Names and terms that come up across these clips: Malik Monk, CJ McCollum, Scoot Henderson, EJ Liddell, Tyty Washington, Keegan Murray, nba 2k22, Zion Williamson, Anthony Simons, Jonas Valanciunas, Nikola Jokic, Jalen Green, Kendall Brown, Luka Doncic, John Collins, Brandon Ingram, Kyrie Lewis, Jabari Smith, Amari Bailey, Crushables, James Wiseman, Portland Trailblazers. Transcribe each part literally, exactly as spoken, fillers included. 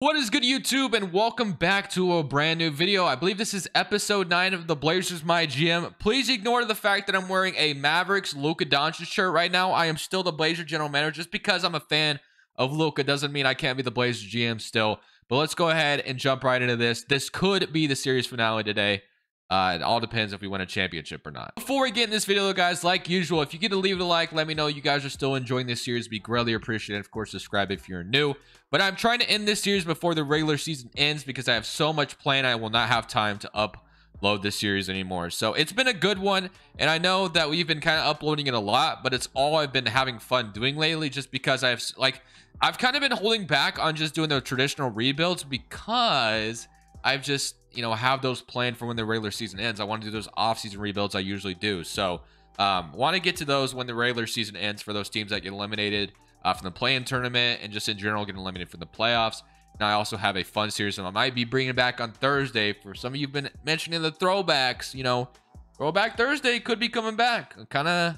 What is good, YouTube, and welcome back to a brand new video. I believe this is episode nine of the Blazers My G M. Please ignore the fact that I'm wearing a Mavericks Luka Doncic shirt right now. I am still the Blazer general manager. Just because I'm a fan of Luka doesn't mean I can't be the Blazers G M still. But let's go ahead and jump right into this. This could be the series finale today. Uh, it all depends if we win a championship or not. Before we get in this video, guys, like usual, if you get to leave it a like, let me know you guys are still enjoying this series. It'd be greatly appreciated. Of course, subscribe if you're new. But I'm trying to end this series before the regular season ends because I have so much planned. I will not have time to upload this series anymore. So it's been a good one. And I know that we've been kind of uploading it a lot, but it's all I've been having fun doing lately just because I've like I've kind of been holding back on just doing the traditional rebuilds because I've just, you know, have those planned for when the regular season ends. I want to do those off-season rebuilds I usually do. So um, want to get to those when the regular season ends for those teams that get eliminated uh, from the play-in tournament and just in general getting eliminated from the playoffs. And I also have a fun series that I might be bringing back on Thursday. For some of you have been mentioning the throwbacks, you know, Throwback Thursday could be coming back. Kind of, kind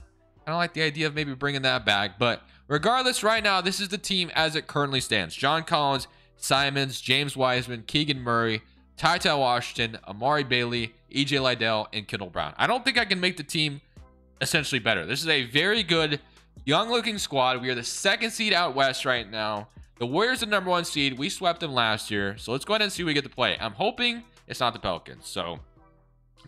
of like the idea of maybe bringing that back. But regardless, right now, this is the team as it currently stands. John Collins, Simons, James Wiseman, Keegan Murray, Tyty Washington, Amari Bailey, E J Liddell, and Kendall Brown. I don't think I can make the team essentially better. This is a very good, young-looking squad. We are the second seed out west right now. The Warriors are the number one seed. We swept them last year, so let's go ahead and see who we get to play. I'm hoping it's not the Pelicans, so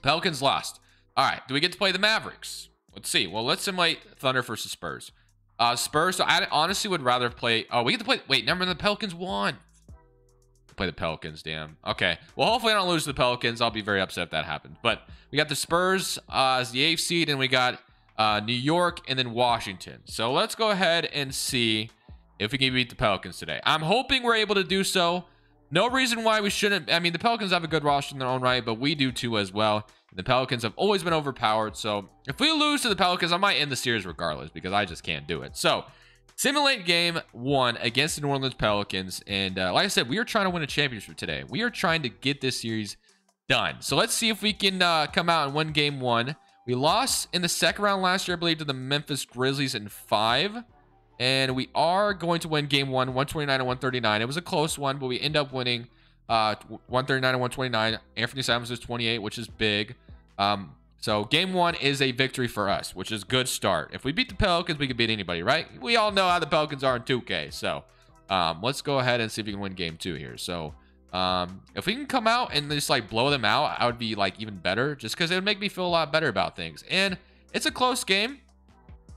Pelicans lost. All right, do we get to play the Mavericks? Let's see. Well, let's simulate Thunder versus Spurs. Uh, Spurs, so I honestly would rather play... Oh, we get to play... Wait, never mind, the Pelicans won. Play the Pelicans, damn. Okay, well, hopefully I don't lose to the Pelicans. I'll be very upset if that happened. But we got the Spurs uh, as the eighth seed, and we got uh, New York and then Washington. So let's go ahead and see if we can beat the Pelicans today. I'm hoping we're able to do so. No reason why we shouldn't. I mean, the Pelicans have a good roster in their own right, but we do too as well. The Pelicans have always been overpowered. So if we lose to the Pelicans, I might end the series regardless because I just can't do it. So simulate game one against the New Orleans Pelicans, and uh, like I said, we are trying to win a championship today. We are trying to get this series done. So let's see if we can uh, come out and win game one. We lost in the second round last year, I believe, to the Memphis Grizzlies in five, and we are going to win game one, one twenty-nine to one thirty-nine. It was a close one, but we end up winning uh, one thirty-nine to one twenty-nine. Anthony Simons was twenty-eight, which is big. Um, So game one is a victory for us, which is a good start. If we beat the Pelicans, we can beat anybody, right? We all know how the Pelicans are in two K. So um, let's go ahead and see if we can win game two here. So um, if we can come out and just like blow them out, I would be like even better just because it would make me feel a lot better about things. And it's a close game,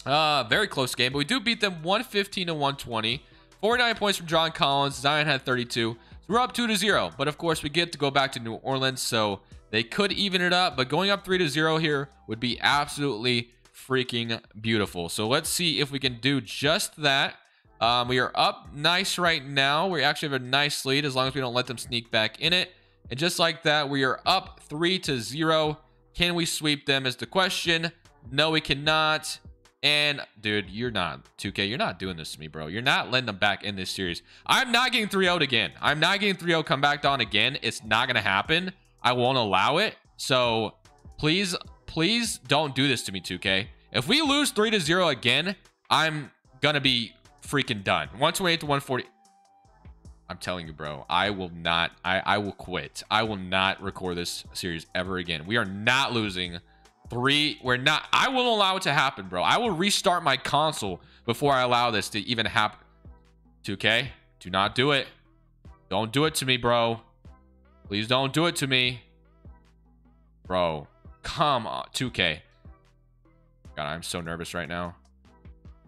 uh, very close game, but we do beat them one fifteen to one twenty. forty-nine points from John Collins. Zion had thirty-two. So we're up two to zero, but of course we get to go back to New Orleans. So they could even it up, but going up three to zero here would be absolutely freaking beautiful. So let's see if we can do just that. Um, we are up nice right now. We actually have a nice lead as long as we don't let them sneak back in it. And just like that, we are up three to zero. Can we sweep them is the question. No, we cannot. And dude, you're not two K. You're not doing this to me, bro. You're not letting them back in this series. I'm not getting three oh'd again. I'm not getting three oh come back on again. It's not going to happen. I won't allow it. So please, please don't do this to me, two K. If we lose three to zero again, I'm going to be freaking done. one twenty-eight to one forty. I'm telling you, bro, I will not, I, I will quit. I will not record this series ever again. We are not losing three. We're not, I will allow it to happen, bro. I will restart my console before I allow this to even happen. two K, do not do it. Don't do it to me, bro. Please don't do it to me. Bro, come on. two K. God, I'm so nervous right now.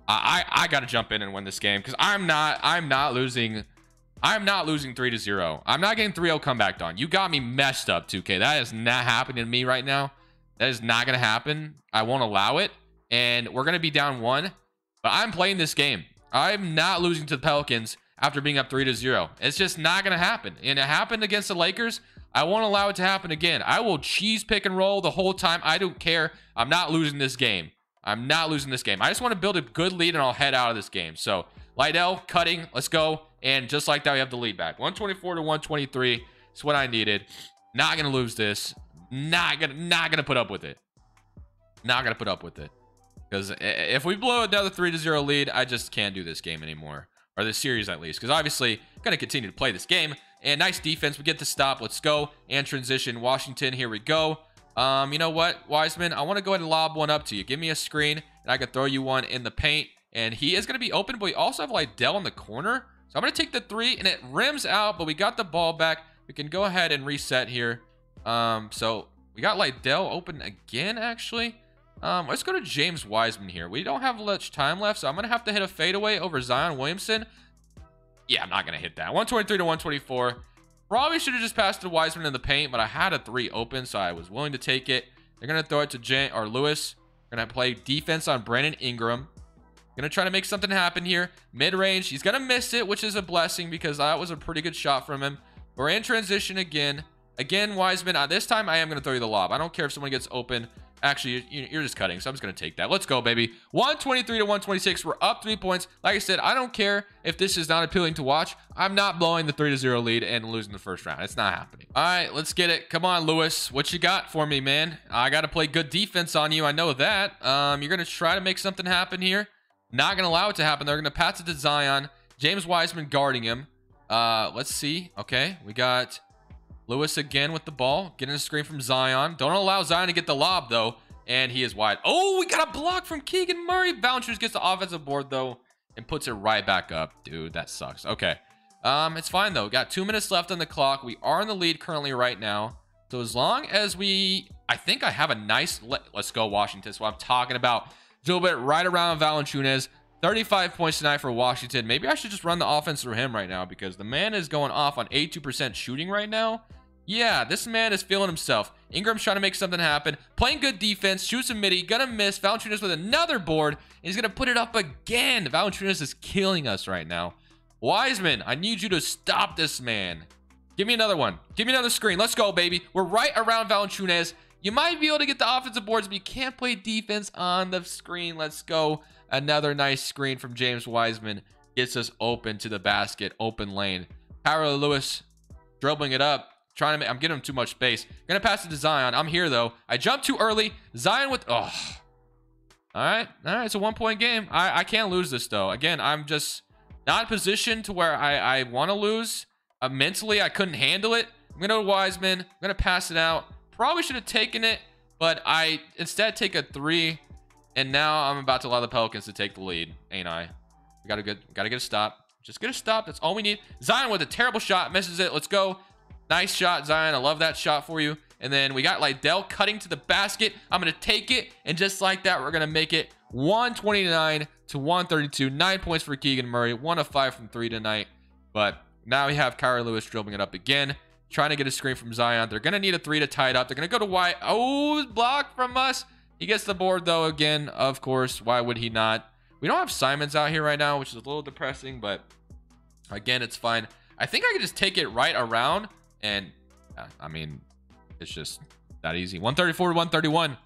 I I, I got to jump in and win this game because I'm not I'm not losing. I'm not losing three to zero. I'm not getting three oh comeback done. You got me messed up, two K. That is not happening to me right now. That is not going to happen. I won't allow it. And we're going to be down one. But I'm playing this game. I'm not losing to the Pelicans after being up three to zero. It's just not going to happen. And it happened against the Lakers. I won't allow it to happen again. I will cheese pick and roll the whole time. I don't care. I'm not losing this game. I'm not losing this game. I just want to build a good lead and I'll head out of this game. So Liddell cutting, let's go. And just like that, we have the lead back. one twenty-four to one twenty-three. It's what I needed. Not going to lose this. Not going to, not going to put up with it. Not going to put up with it. Because if we blow another three to zero lead, I just can't do this game anymore. or this series at least, because obviously going to continue to play this game. And nice defense. We get the stop. Let's go and transition Washington. Here we go. Um, you know what, Wiseman? I want to go ahead and lob one up to you. Give me a screen, and I can throw you one in the paint. And he is going to be open, but we also have Liddell in the corner. So I'm going to take the three, and it rims out, but we got the ball back. We can go ahead and reset here. Um, so we got Liddell open again, actually. Um, let's go to James Wiseman here. We don't have much time left, so I'm going to have to hit a fadeaway over Zion Williamson. Yeah, I'm not going to hit that. one twenty-three to one twenty-four. Probably should have just passed to Wiseman in the paint, but I had a three open, so I was willing to take it. They're going to throw it to Jan or Lewis. We're going to play defense on Brandon Ingram. Going to try to make something happen here. Mid-range. He's going to miss it, which is a blessing because that was a pretty good shot from him. We're in transition again. Again, Wiseman. Uh, this time, I am going to throw you the lob. I don't care if someone gets open. Actually, you're just cutting, so I'm just going to take that. Let's go, baby. one twenty-three to one twenty-six. We're up three points. Like I said, I don't care if this is not appealing to watch. I'm not blowing the three to zero lead and losing the first round. It's not happening. All right, let's get it. Come on, Lewis. What you got for me, man? I got to play good defense on you. I know that. Um, you're going to try to make something happen here. Not going to allow it to happen. They're going to pass it to Zion. James Wiseman guarding him. Uh, let's see. Okay, we got Lewis again with the ball, getting a screen from Zion. Don't allow Zion to get the lob, though, and he is wide. Oh, we got a block from Keegan Murray. Valanciunas gets the offensive board, though, and puts it right back up. Dude, that sucks. Okay, um, it's fine, though. Got two minutes left on the clock. We are in the lead currently right now. So as long as we... I think I have a nice... Le Let's go, Washington. That's what I'm talking about. Drill bit right around Valanciunas. thirty-five points tonight for Washington. Maybe I should just run the offense through him right now because the man is going off on eighty-two percent shooting right now. Yeah, this man is feeling himself. Ingram's trying to make something happen. Playing good defense. Shoots a midi. Gonna miss. Valanciunas with another board. And he's gonna put it up again. Valanciunas is killing us right now. Wiseman, I need you to stop this man. Give me another one. Give me another screen. Let's go, baby. We're right around Valanciunas. You might be able to get the offensive boards, but you can't play defense on the screen. Let's go. Another nice screen from James Wiseman. Gets us open to the basket. Open lane. Power Lewis dribbling it up. Trying to make, I'm giving him too much space. Gonna pass it to Zion. I'm here though. I jumped too early. Zion with oh. All right, all right. It's a one-point game. I I can't lose this though. Again, I'm just not positioned to where I I want to lose. Uh, mentally, I couldn't handle it. I'm gonna go to Wiseman. I'm gonna pass it out. Probably should have taken it, but I instead take a three, and now I'm about to allow the Pelicans to take the lead, ain't I? We gotta get gotta get a stop. Just get a stop. That's all we need. Zion with a terrible shot misses it. Let's go. Nice shot, Zion. I love that shot for you. And then we got Liddell cutting to the basket. I'm going to take it. And just like that, we're going to make it one twenty-nine to one thirty-two. Nine points for Keegan Murray. One of five from three tonight. But now we have Kyrie Lewis dribbling it up again. Trying to get a screen from Zion. They're going to need a three to tie it up. They're going to go to White. Oh, block from us. He gets the board, though, again. Of course, why would he not? We don't have Simons out here right now, which is a little depressing. But again, it's fine. I think I can just take it right around. And uh, I mean, it's just that easy. one thirty-four to one thirty-one.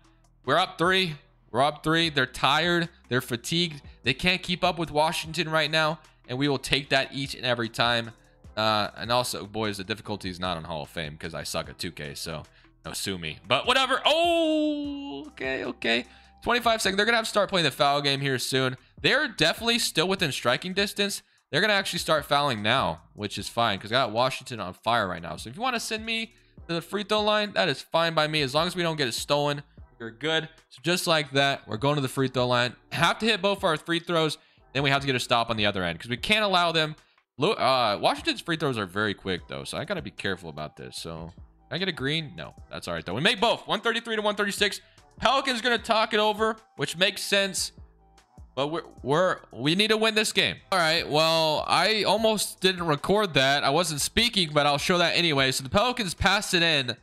We're up three. We're up three. They're tired. They're fatigued. They can't keep up with Washington right now. And we will take that each and every time. Uh, and also, boys, the difficulty is not on Hall of Fame because I suck at two K. So no, sue me. But whatever. Oh, okay, okay. twenty-five seconds. They're going to have to start playing the foul game here soon. They're definitely still within striking distance. They're going to actually start fouling now, which is fine because I got Washington on fire right now. So if you want to send me to the free throw line, that is fine by me. As long as we don't get it stolen, we're good. So just like that, we're going to the free throw line. Have to hit both our free throws. Then we have to get a stop on the other end because we can't allow them. Uh, Washington's free throws are very quick, though, so I got to be careful about this. So can I get a green? No, that's all right, though. We make both. one thirty-three to one thirty-six. Pelicans going to talk it over, which makes sense. But we're, we're, we need to win this game. All right, well, I almost didn't record that. I wasn't speaking, but I'll show that anyway. So the Pelicans passed it in,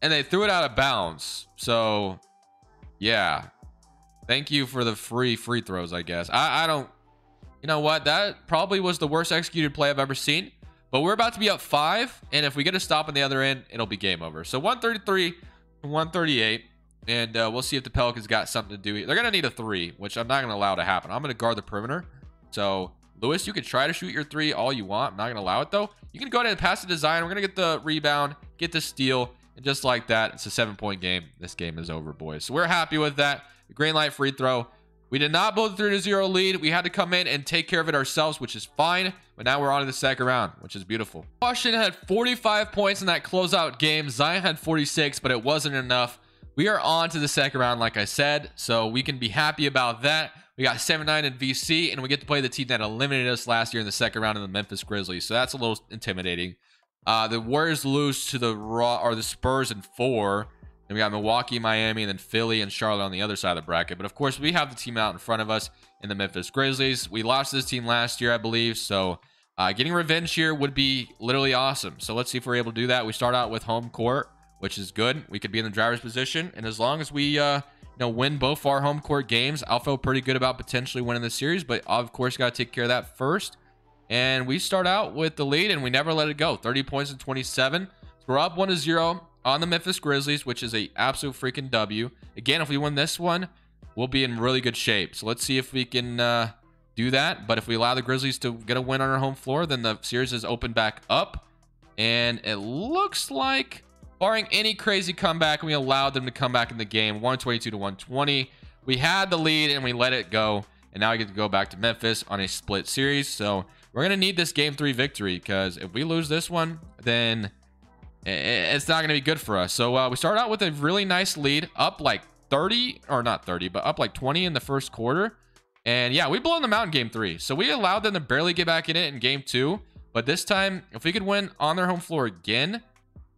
and they threw it out of bounds. So, yeah. Thank you for the free free throws, I guess. I, I don't... You know what? That probably was the worst executed play I've ever seen. But we're about to be up five, and if we get a stop on the other end, it'll be game over. So one thirty-three to one thirty-eight. And uh, we'll see if the Pelicans got something to do. They're going to need a three, which I'm not going to allow to happen. I'm going to guard the perimeter. So, Lewis, you can try to shoot your three all you want. I'm not going to allow it, though. You can go ahead and pass the design. We're going to get the rebound, get the steal. And just like that, it's a seven-point game. This game is over, boys. So, we're happy with that. The green light free throw. We did not blow the three to zero lead. We had to come in and take care of it ourselves, which is fine. But now we're on to the second round, which is beautiful. Washington had forty-five points in that closeout game. Zion had forty-six, but it wasn't enough. We are on to the second round, like I said. So we can be happy about that. We got seven nine in V C, and we get to play the team that eliminated us last year in the second round in the Memphis Grizzlies. So that's a little intimidating. Uh, the Warriors lose to the Raw or the Spurs in four. Then we got Milwaukee, Miami, and then Philly and Charlotte on the other side of the bracket. But of course, we have the team out in front of us in the Memphis Grizzlies. We lost this team last year, I believe. So uh, getting revenge here would be literally awesome. So let's see if we're able to do that. We start out with home court, which is good. We could be in the driver's position. And as long as we uh, you know, win both our home court games, I'll feel pretty good about potentially winning the series. But of course, got to take care of that first. And we start out with the lead, and we never let it go. thirty points and twenty-seven. So we're up one to zero. On the Memphis Grizzlies, which is a absolute freaking W. Again, if we win this one, we'll be in really good shape. So let's see if we can uh, do that. But if we allow the Grizzlies to get a win on our home floor, then the series is open back up. And it looks like, barring any crazy comeback, we allowed them to come back in the game. one twenty-two to one twenty. We had the lead and we let it go. And now we get to go back to Memphis on a split series. So we're going to need this game three victory, because if we lose this one, then it's not going to be good for us. So uh, we start out with a really nice lead, up like thirty, or not thirty, but up like twenty in the first quarter. And yeah, we blown them out in game three. So we allowed them to barely get back in it in game two. But this time, if we could win on their home floor again,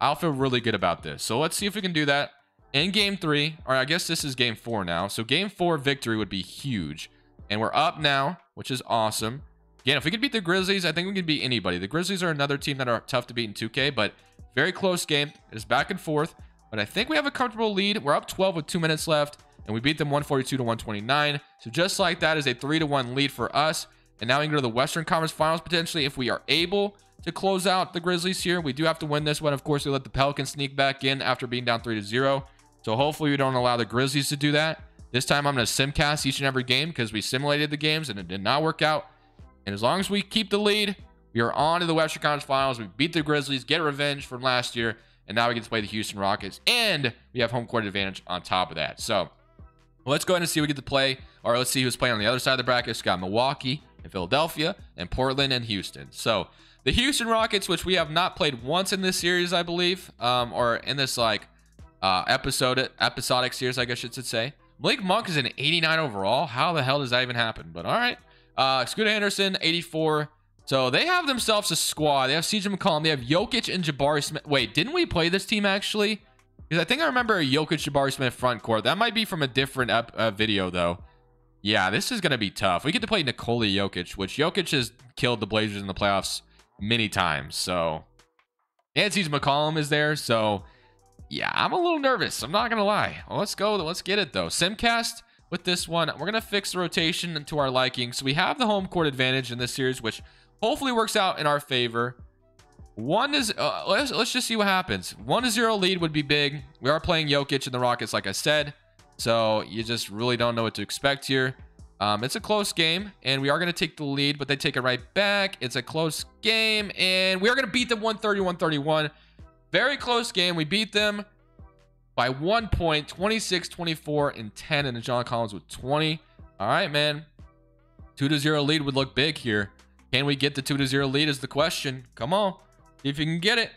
I'll feel really good about this. So let's see if we can do that in game three, or I guess this is game four now. So game four victory would be huge. And we're up now, which is awesome. Again, if we could beat the Grizzlies, I think we could beat anybody. The Grizzlies are another team that are tough to beat in two K, but very close game. It's back and forth, but I think we have a comfortable lead. We're up twelve with two minutes left, and we beat them one forty-two to one twenty-nine. So just like that is a three to one lead for us. And now we can go to the Western Conference Finals potentially if we are able to close out the Grizzlies here. We do have to win this one. Of course, we let the Pelicans sneak back in after being down three to zero. So hopefully we don't allow the Grizzlies to do that. This time I'm going to simcast each and every game because we simulated the games and it did not work out. And as long as we keep the lead, we are on to the Western Conference Finals. We beat the Grizzlies, get revenge from last year, and now we get to play the Houston Rockets, and we have home court advantage on top of that. So let's go ahead and see what we get to play, or let's see who's playing on the other side of the bracket. It's got Milwaukee and Philadelphia and Portland and Houston. So the Houston Rockets, which we have not played once in this series, I believe, um, or in this like uh, episode episodic series, I guess you should say. Malik Monk is an eighty-nine overall. How the hell does that even happen? But all right, uh, Scoot Henderson, eighty-four. So they have themselves a squad. They have C J McCollum. They have Jokic and Jabari Smith. Wait, didn't we play this team actually? Because I think I remember a Jokic, Jabari Smith front court. That might be from a different up, uh, video though. Yeah, this is going to be tough. We get to play Nikola Jokic, which Jokic has killed the Blazers in the playoffs many times. So, and C J McCollum is there. So, yeah, I'm a little nervous. I'm not going to lie. Well, let's go. Let's get it though. Simcast with this one. We're going to fix the rotation to our liking. So we have the home court advantage in this series, which hopefully works out in our favor. One is, uh, let's, let's just see what happens. One to zero lead would be big. We are playing Jokic and the Rockets, like I said. So you just really don't know what to expect here. Um, it's a close game and we are going to take the lead, but they take it right back. It's a close game and we are going to beat them one thirty to one thirty-one. Very close game. We beat them by one point, twenty-six, twenty-four and ten, and John Collins with twenty. All right, man. Two to zero lead would look big here. Can we get the two to zero lead is the question. Come on, see if you can get it.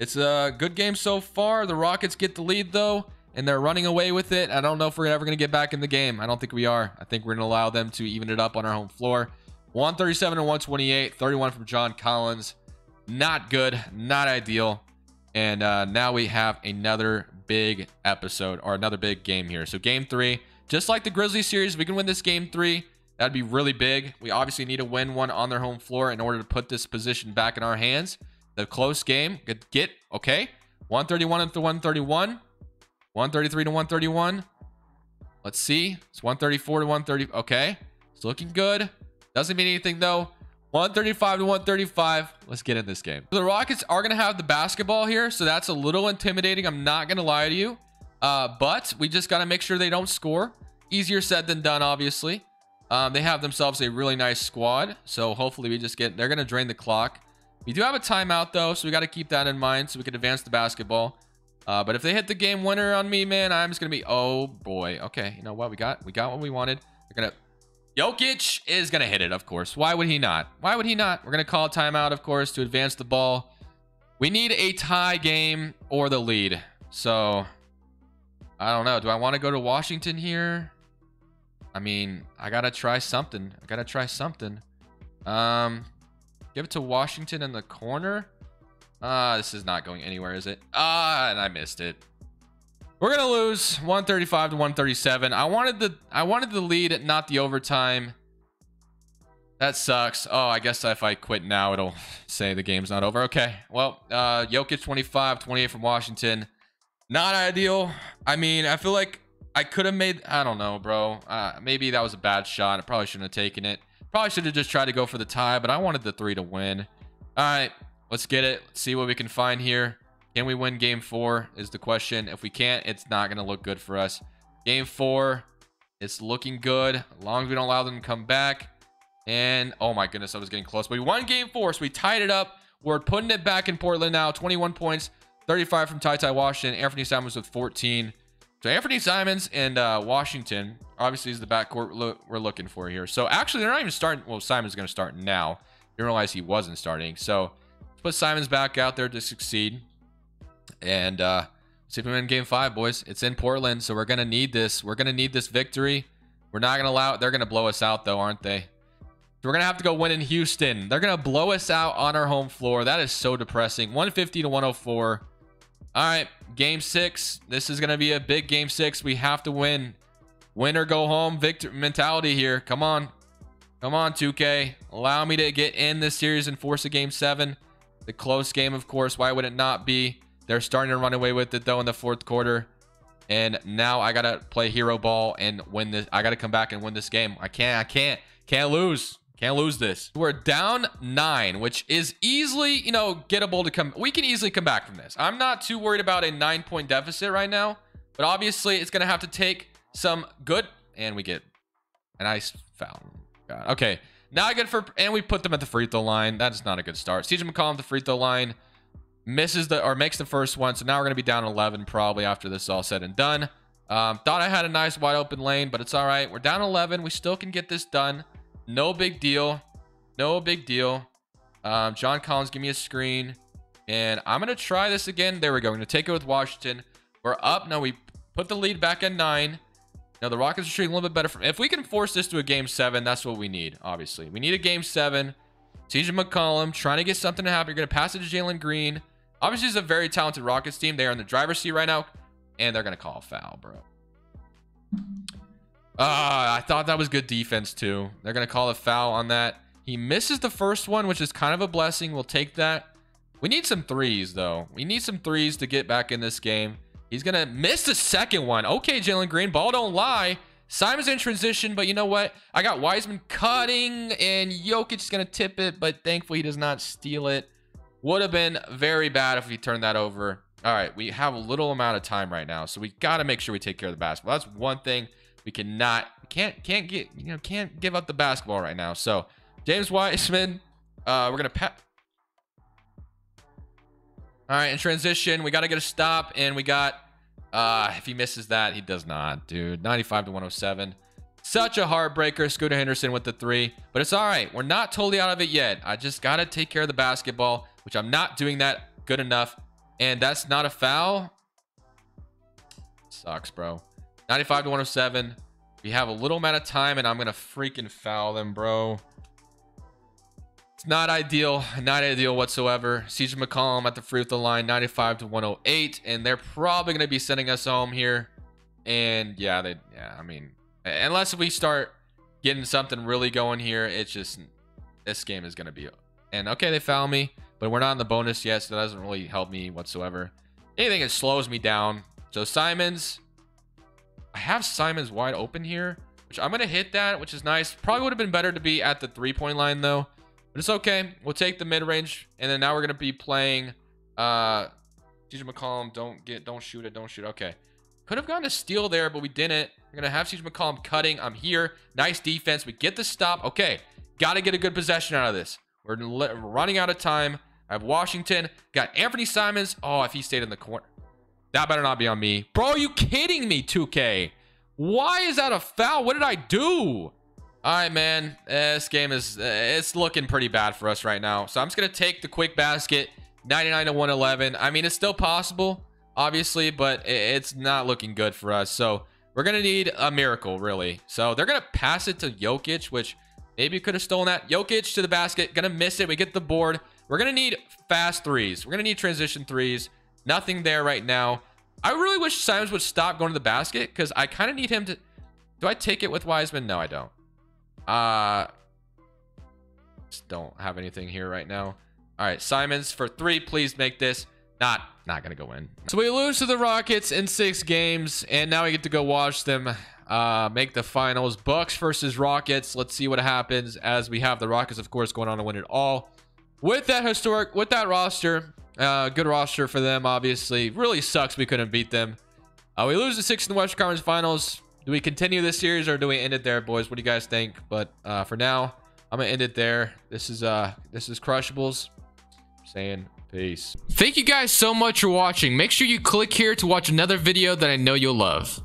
It's a good game so far. The Rockets get the lead though, and they're running away with it. I don't know if we're ever going to get back in the game. I don't think we are. I think we're going to allow them to even it up on our home floor. one thirty-seven to one twenty-eight, thirty-one from John Collins. Not good, not ideal. And uh, now we have another big episode or another big game here. So game three, just like the Grizzlies series, we can win this game three. That'd be really big. We obviously need to win one on their home floor in order to put this position back in our hands. The close game, good get, okay. one thirty-one to one thirty-one, one thirty-three to one thirty-one. Let's see, it's one thirty-four to one thirty, okay. It's looking good. Doesn't mean anything though. one thirty-five to one thirty-five, let's get in this game. The Rockets are gonna have the basketball here, so that's a little intimidating, I'm not gonna lie to you. Uh, but we just gotta make sure they don't score. Easier said than done, obviously. Um, they have themselves a really nice squad. So hopefully we just get, they're going to drain the clock. We do have a timeout though. So we got to keep that in mind so we can advance the basketball. Uh, but if they hit the game winner on me, man, I'm just going to be, oh boy. Okay. You know what we got? We got what we wanted. They're gonna Jokic is gonna hit it, of course. Why would he not? Why would he not? We're gonna call timeout, of course, to advance the ball. We need a tie game or the lead. So I don't know. Do I want to go to Washington here? I mean, I gotta try something. I gotta try something. Um, give it to Washington in the corner. Ah, uh, this is not going anywhere, is it? Ah, uh, and I missed it. We're gonna lose one thirty-five to one thirty-seven. I wanted the I wanted the lead, not the overtime. That sucks. Oh, I guess if I quit now, it'll say the game's not over. Okay. Well, uh, Jokic twenty-five, twenty-eight from Washington. Not ideal. I mean, I feel like I could have made. I don't know, bro. Uh, maybe that was a bad shot. I probably shouldn't have taken it. Probably should have just tried to go for the tie, but I wanted the three to win. All right, let's get it. Let's see what we can find here. Can we win game four is the question. If we can't, it's not going to look good for us. Game four, it's looking good. As long as we don't allow them to come back. And, oh my goodness, I was getting close. But we won game four, so we tied it up. We're putting it back in Portland now. twenty-one points, thirty-five from Tyty Washington. Anthony Simons with fourteen. So Anthony Simons and uh, Washington, obviously, is the backcourt lo we're looking for here. So actually, they're not even starting. Well, Simons is going to start now. You realize he wasn't starting. So let's put Simons back out there to succeed. And uh, see if we win game five, boys. It's in Portland, so we're gonna need this. We're gonna need this victory. We're not gonna allow it. They're gonna blow us out, though, aren't they? So we're gonna have to go win in Houston. They're gonna blow us out on our home floor. That is so depressing. one fifty to one oh four. All right, game six. This is gonna be a big game six. We have to win. Win or go home. Victor mentality here. Come on, come on, two K. Allow me to get in this series and force a game seven. The close game, of course. Why would it not be? They're starting to run away with it, though, in the fourth quarter. And now I got to play hero ball and win this. I got to come back and win this game. I can't. I can't. Can't lose. Can't lose this. We're down nine, which is easily, you know, gettable to come. We can easily come back from this. I'm not too worried about a nine-point deficit right now. But obviously, it's going to have to take some good. And we get a nice foul. God. Okay. Not good for. And we put them at the free throw line. That is not a good start. C J McCollum at the free throw line. Misses the or makes the first one, so now we're gonna be down eleven probably after this is all said and done. Um, thought I had a nice wide open lane, but it's all right. We're down eleven. We still can get this done. No big deal. No big deal. Um, John Collins, give me a screen, and I'm gonna try this again. There we go. We're gonna take it with Washington. We're up now. We put the lead back at nine. Now the Rockets are shooting a little bit better. From if we can force this to a game seven, that's what we need. Obviously, we need a game seven. C J McCollum trying to get something to happen. You're gonna pass it to Jalen Green. Obviously, it's a very talented Rockets team. They are in the driver's seat right now, and they're going to call a foul, bro. Ah, uh, I thought that was good defense, too. They're going to call a foul on that. He misses the first one, which is kind of a blessing. We'll take that. We need some threes, though. We need some threes to get back in this game. He's going to miss the second one. Okay, Jalen Green. Ball don't lie. Simon's in transition, but you know what? I got Wiseman cutting, and Jokic is going to tip it, but thankfully he does not steal it. Would have been very bad if we turned that over. All right, we have a little amount of time right now, so we got to make sure we take care of the basketball. That's one thing we cannot, can't, can't get, you know, can't give up the basketball right now. So James Wiseman, uh, we're gonna pat. All right, in transition, we got to get a stop, and we got. Uh, if he misses that, he does not, dude. ninety-five to one oh seven. Such a heartbreaker. Scoot Henderson with the three, but it's all right. We're not totally out of it yet. I just got to take care of the basketball, which I'm not doing that good enough. And that's not a foul. Sucks, bro. ninety-five to one oh seven. We have a little amount of time, and I'm going to freaking foul them, bro. It's not ideal. Not ideal whatsoever. C J McCollum at the free throw line, ninety-five to one oh eight. And they're probably going to be sending us home here. And yeah, they, yeah, I mean, unless we start getting something really going here, it's just, this game is going to be, and okay, they foul me. But we're not in the bonus yet, so that doesn't really help me whatsoever. Anything that slows me down. So Simons. I have Simons wide open here, which I'm going to hit that, which is nice. Probably would have been better to be at the three-point line, though. But it's okay. We'll take the mid-range. And then now we're going to be playing uh, C J McCollum. Don't get, don't shoot it. Don't shoot. Okay. Could have gone to steal there, but we didn't. We're going to have C J McCollum cutting. I'm here. Nice defense. We get the stop. Okay. Got to get a good possession out of this. We're running out of time. I have Washington. Got Anthony Simons. Oh, if he stayed in the corner. That better not be on me. Bro, are you kidding me, two K? Why is that a foul? What did I do? All right, man, this game is it's looking pretty bad for us right now. So I'm just gonna take the quick basket. Ninety-nine to one eleven. I mean, it's still possible, obviously, but it's not looking good for us. So we're gonna need a miracle, really. So they're gonna pass it to Jokic, which maybe could have stolen that. Jokic to the basket, gonna miss it. We get the board. We're gonna need fast threes. We're gonna need transition threes. Nothing there right now. I really wish Simons would stop going to the basket, because I kind of need him to. Do I take it with Wiseman? No, I don't. Uh, just don't have anything here right now. All right, Simons for three. Please make this. Not, not gonna go in. So we lose to the Rockets in six games, and now we get to go watch them uh, make the finals. Bucks versus Rockets. Let's see what happens, as we have the Rockets, of course, going on to win it all. With that historic, with that roster, uh, good roster for them, obviously. Really sucks we couldn't beat them. Uh, we lose the six in the Western Conference Finals. Do we continue this series, or do we end it there, boys? What do you guys think? But uh, for now, I'm gonna end it there. This is uh, this is Crushables saying peace. Thank you guys so much for watching. Make sure you click here to watch another video that I know you'll love.